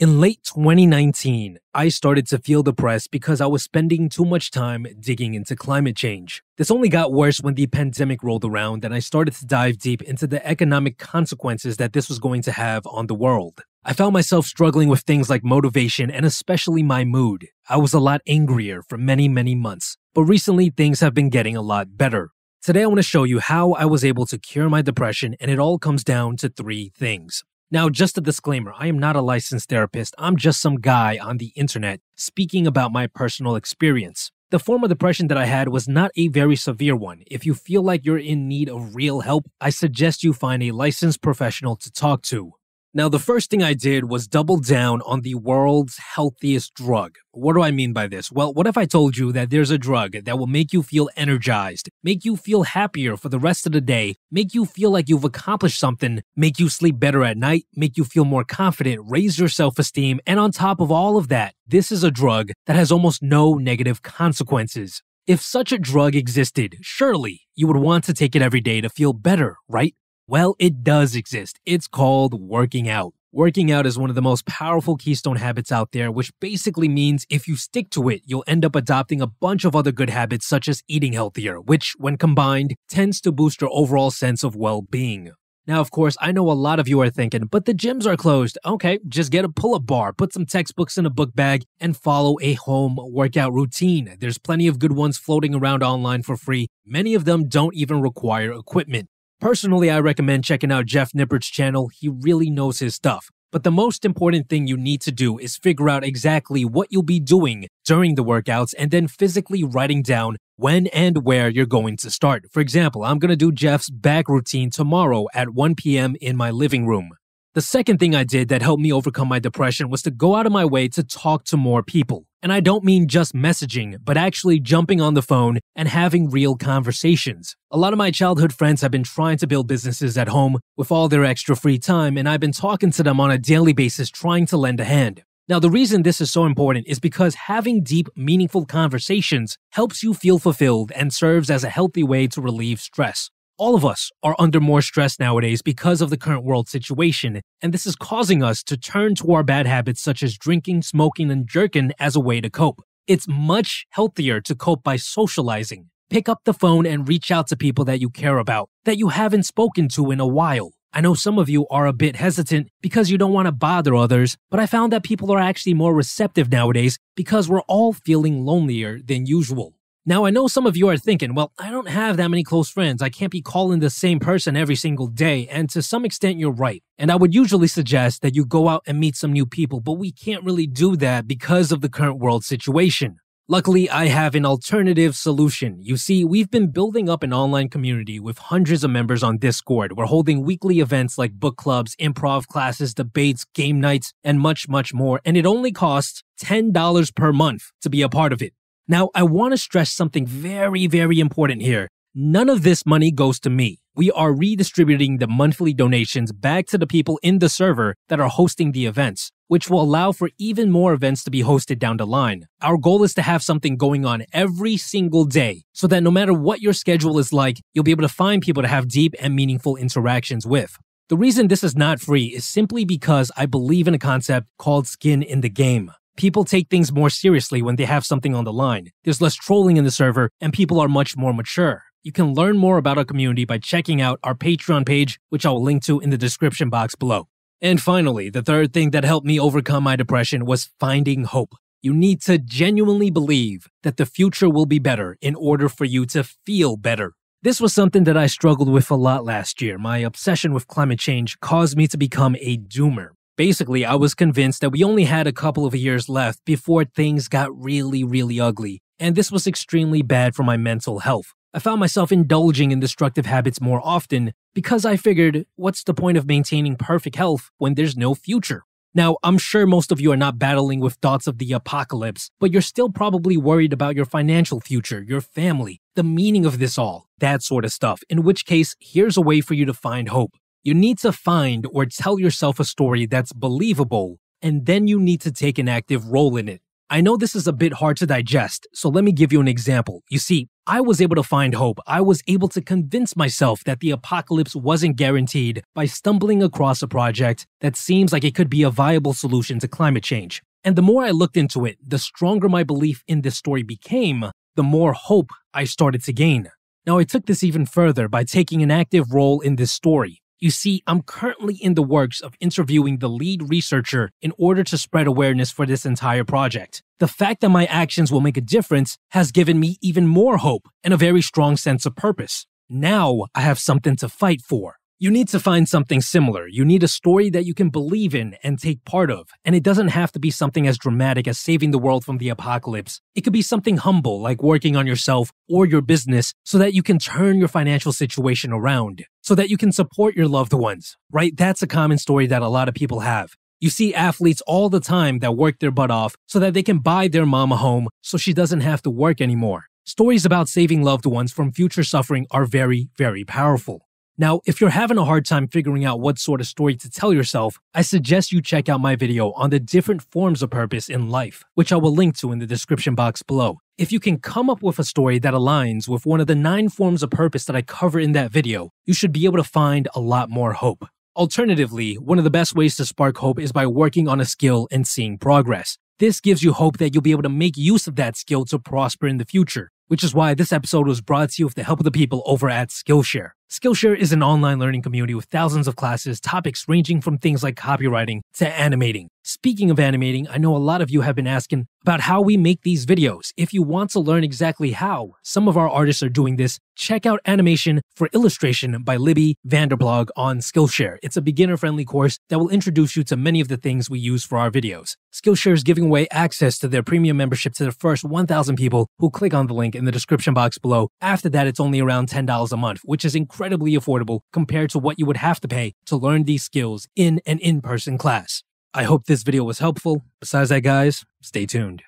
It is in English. In late 2019, I started to feel depressed because I was spending too much time digging into climate change. This only got worse when the pandemic rolled around and I started to dive deep into the economic consequences that this was going to have on the world. I found myself struggling with things like motivation and especially my mood. I was a lot angrier for many months, but recently things have been getting a lot better. Today I want to show you how I was able to cure my depression, and it all comes down to three things. Now, just a disclaimer, I am not a licensed therapist. I'm just some guy on the internet speaking about my personal experience. The form of depression that I had was not a very severe one. If you feel like you're in need of real help, I suggest you find a licensed professional to talk to. Now, the first thing I did was double down on the world's healthiest drug. What do I mean by this? Well, what if I told you that there's a drug that will make you feel energized, make you feel happier for the rest of the day, make you feel like you've accomplished something, make you sleep better at night, make you feel more confident, raise your self-esteem, and on top of all of that, this is a drug that has almost no negative consequences. If such a drug existed, surely you would want to take it every day to feel better, right? Well, it does exist. It's called working out. Working out is one of the most powerful keystone habits out there, which basically means if you stick to it, you'll end up adopting a bunch of other good habits such as eating healthier, which, when combined, tends to boost your overall sense of well-being. Now, of course, I know a lot of you are thinking, but the gyms are closed. Okay, just get a pull-up bar, put some textbooks in a book bag, and follow a home workout routine. There's plenty of good ones floating around online for free. Many of them don't even require equipment. Personally, I recommend checking out Jeff Nippard's channel. He really knows his stuff. But the most important thing you need to do is figure out exactly what you'll be doing during the workouts and then physically writing down when and where you're going to start. For example, I'm going to do Jeff's back routine tomorrow at 1 p.m. in my living room. The second thing I did that helped me overcome my depression was to go out of my way to talk to more people. And I don't mean just messaging, but actually jumping on the phone and having real conversations. A lot of my childhood friends have been trying to build businesses at home with all their extra free time, and I've been talking to them on a daily basis trying to lend a hand. Now, the reason this is so important is because having deep, meaningful conversations helps you feel fulfilled and serves as a healthy way to relieve stress. All of us are under more stress nowadays because of the current world situation, and this is causing us to turn to our bad habits such as drinking, smoking, and jerking as a way to cope. It's much healthier to cope by socializing. Pick up the phone and reach out to people that you care about, that you haven't spoken to in a while. I know some of you are a bit hesitant because you don't want to bother others, but I found that people are actually more receptive nowadays because we're all feeling lonelier than usual. Now, I know some of you are thinking, well, I don't have that many close friends. I can't be calling the same person every single day. And to some extent, you're right. And I would usually suggest that you go out and meet some new people, but we can't really do that because of the current world situation. Luckily, I have an alternative solution. You see, we've been building up an online community with hundreds of members on Discord. We're holding weekly events like book clubs, improv classes, debates, game nights, and much more. And it only costs $10 per month to be a part of it. Now, I want to stress something very important here. None of this money goes to me. We are redistributing the monthly donations back to the people in the server that are hosting the events, which will allow for even more events to be hosted down the line. Our goal is to have something going on every single day so that no matter what your schedule is like, you'll be able to find people to have deep and meaningful interactions with. The reason this is not free is simply because I believe in a concept called skin in the game. People take things more seriously when they have something on the line. There's less trolling in the server, and people are much more mature. You can learn more about our community by checking out our Patreon page, which I will link to in the description box below. And finally, the third thing that helped me overcome my depression was finding hope. You need to genuinely believe that the future will be better in order for you to feel better. This was something that I struggled with a lot last year. My obsession with climate change caused me to become a doomer. Basically, I was convinced that we only had a couple of years left before things got really ugly, and this was extremely bad for my mental health. I found myself indulging in destructive habits more often because I figured, what's the point of maintaining perfect health when there's no future? Now, I'm sure most of you are not battling with thoughts of the apocalypse, but you're still probably worried about your financial future, your family, the meaning of this all, that sort of stuff, in which case, here's a way for you to find hope. You need to find or tell yourself a story that's believable, and then you need to take an active role in it. I know this is a bit hard to digest, so let me give you an example. You see, I was able to find hope. I was able to convince myself that the apocalypse wasn't guaranteed by stumbling across a project that seems like it could be a viable solution to climate change. And the more I looked into it, the stronger my belief in this story became, the more hope I started to gain. Now, I took this even further by taking an active role in this story. You see, I'm currently in the works of interviewing the lead researcher in order to spread awareness for this entire project. The fact that my actions will make a difference has given me even more hope and a very strong sense of purpose. Now I have something to fight for. You need to find something similar. You need a story that you can believe in and take part of. And it doesn't have to be something as dramatic as saving the world from the apocalypse. It could be something humble, like working on yourself or your business so that you can turn your financial situation around, so that you can support your loved ones, right? That's a common story that a lot of people have. You see athletes all the time that work their butt off so that they can buy their mom a home so she doesn't have to work anymore. Stories about saving loved ones from future suffering are very, very powerful. Now, if you're having a hard time figuring out what sort of story to tell yourself, I suggest you check out my video on the different forms of purpose in life, which I will link to in the description box below. If you can come up with a story that aligns with one of the 9 forms of purpose that I cover in that video, you should be able to find a lot more hope. Alternatively, one of the best ways to spark hope is by working on a skill and seeing progress. This gives you hope that you'll be able to make use of that skill to prosper in the future, which is why this episode was brought to you with the help of the people over at Skillshare. Skillshare is an online learning community with thousands of classes, topics ranging from things like copywriting to animating. Speaking of animating, I know a lot of you have been asking about how we make these videos. If you want to learn exactly how some of our artists are doing this, check out Animation for Illustration by Libby Vanderblog on Skillshare. It's a beginner-friendly course that will introduce you to many of the things we use for our videos. Skillshare is giving away access to their premium membership to the first 1,000 people who click on the link in the description box below. After that, it's only around $10 a month, which is incredibly affordable compared to what you would have to pay to learn these skills in an in-person class. I hope this video was helpful. Besides that, guys, stay tuned.